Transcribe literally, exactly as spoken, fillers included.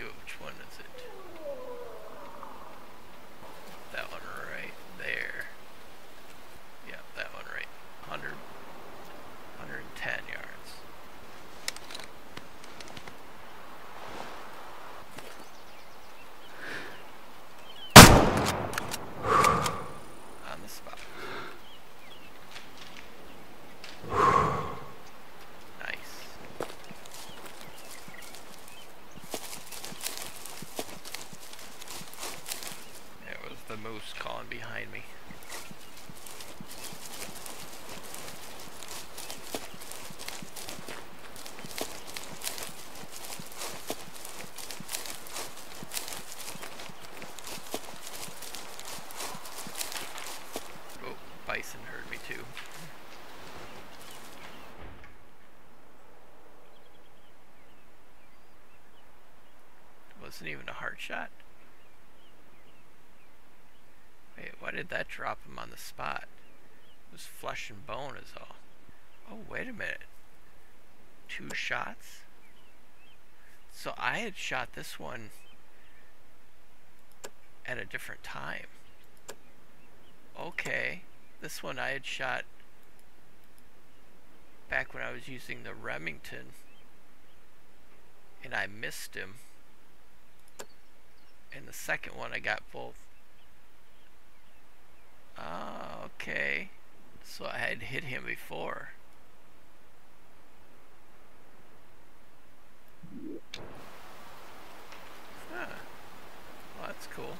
you. Which one is it? That one right there. Yeah, that one right. one hundred, one hundred ten yards. Behind me. Oh, bison heard me too. Wasn't even a hard shot. Why did that drop him on the spot? It was flesh and bone is all. Oh, wait a minute. Two shots? So I had shot this one at a different time. Okay. This one I had shot back when I was using the Remington. And I missed him. And the second one I got both. Ah, okay. So I had hit him before. Huh. Well, that's cool.